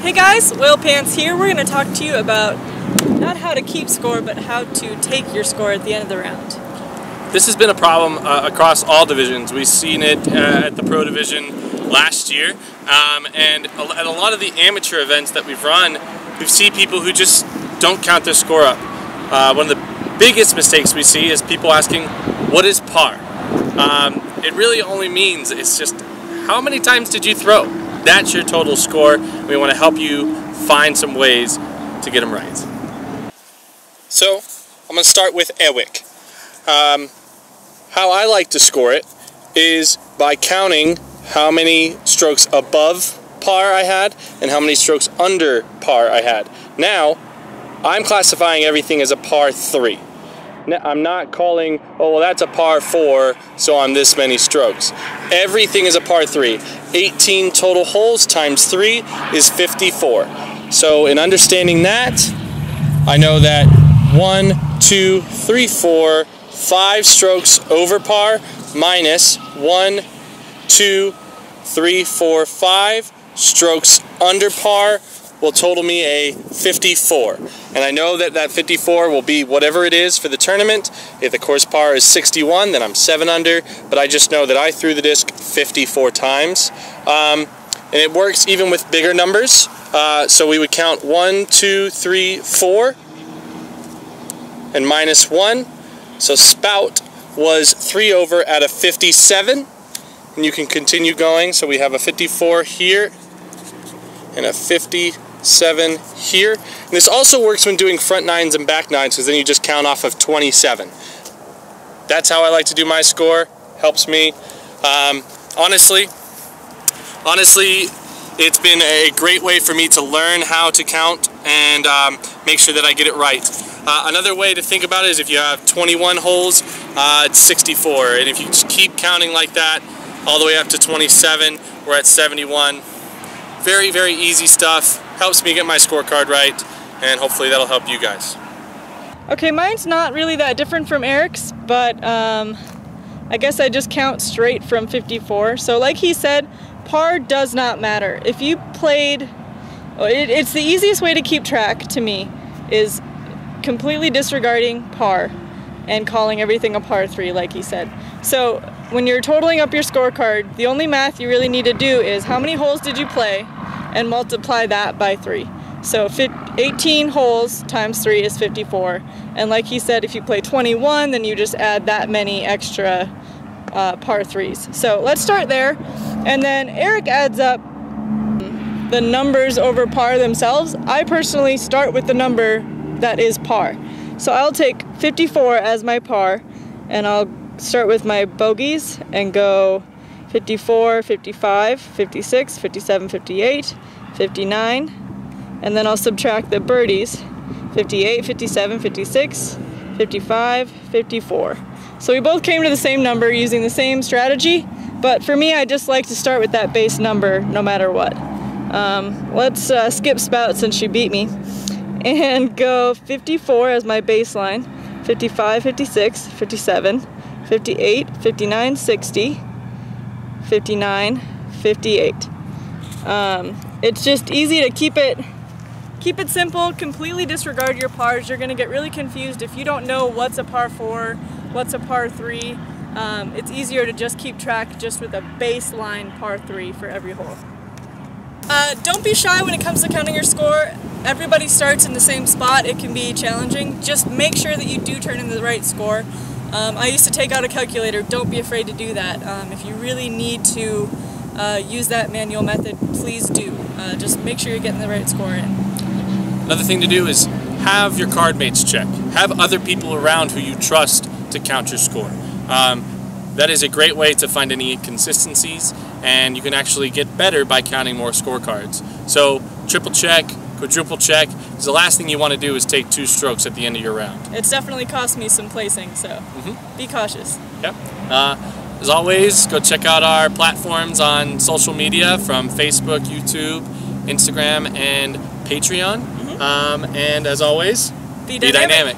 Hey guys, Whale Pants here. We're going to talk to you about not how to keep score, but how to take your score at the end of the round. This has been a problem across all divisions. We've seen it at the pro division last year, and at a lot of the amateur events that we've run, we've seen people who just don't count their score up. One of the biggest mistakes we see is people asking, what is par? It really only means it's just how many times did you throw? That's your total score. We want to help you find some ways to get them right. So, I'm going to start with Ewick. How I like to score it is by counting how many strokes above par I had and how many strokes under par I had. Now, I'm classifying everything as a par 3. Now, I'm not calling, oh, well, that's a par 4, so I'm this many strokes. Everything is a par 3. 18 total holes times 3 is 54. So in understanding that, I know that 1, 2, 3, 4, 5 strokes over par minus 1, 2, 3, 4, 5 strokes under par will total me a 54. And I know that that 54 will be whatever it is for the tournament. If the course par is 61, then I'm 7 under, but I just know that I threw the disc 54 times. And it works even with bigger numbers. So we would count 1, 2, 3, 4 and minus 1. So spout was 3 over out of 57. And you can continue going, so we have a 54 here and a 57 here. And this also works when doing front nines and back nines, because then you just count off of 27. That's how I like to do my score. Helps me. Honestly, it's been a great way for me to learn how to count and make sure that I get it right. Another way to think about it is if you have 21 holes, it's 64. And if you just keep counting like that, all the way up to 27, we're at 71. Very, very easy stuff. Helps me get my scorecard right, and hopefully that'll help you guys. Okay, mine's not really that different from Eric's, but I guess I just count straight from 54. So like he said, par does not matter. If you played, it's the easiest way to keep track to me is completely disregarding par and calling everything a par 3, like he said. So when you're totaling up your scorecard, the only math you really need to do is how many holes did you play and multiply that by 3. So 18 holes times 3 is 54. And like he said, if you play 21, then you just add that many extra par 3s. So let's start there. And then Eric adds up the numbers over par themselves. I personally start with the number that is par. So I'll take 54 as my par, and I'll start with my bogeys and go 54, 55, 56, 57, 58, 59, and then I'll subtract the birdies, 58, 57, 56, 55, 54. So we both came to the same number using the same strategy, but for me I just like to start with that base number no matter what. Let's skip spout since she beat me and go 54 as my baseline, 55, 56, 57, 58, 59, 60, 59, 58. It's just easy to keep it simple, completely disregard your pars. You're gonna get really confused if you don't know what's a par 4, what's a par 3. It's easier to just keep track just with a baseline par 3 for every hole. Don't be shy when it comes to counting your score. Everybody starts in the same spot. It can be challenging. Just make sure that you do turn in the right score. I used to take out a calculator. Don't be afraid to do that. If you really need to use that manual method, please do. Just make sure you're getting the right score in. Another thing to do is have your card mates check. Have other people around who you trust to count your score. That is a great way to find any inconsistencies, and you can actually get better by counting more scorecards. So triple check, quadruple check, because the last thing you want to do is take 2 strokes at the end of your round. It's definitely cost me some placing, so be cautious. Yep. As always, go check out our platforms on social media from Facebook, YouTube, Instagram, and Patreon. And as always, V-Dynamic.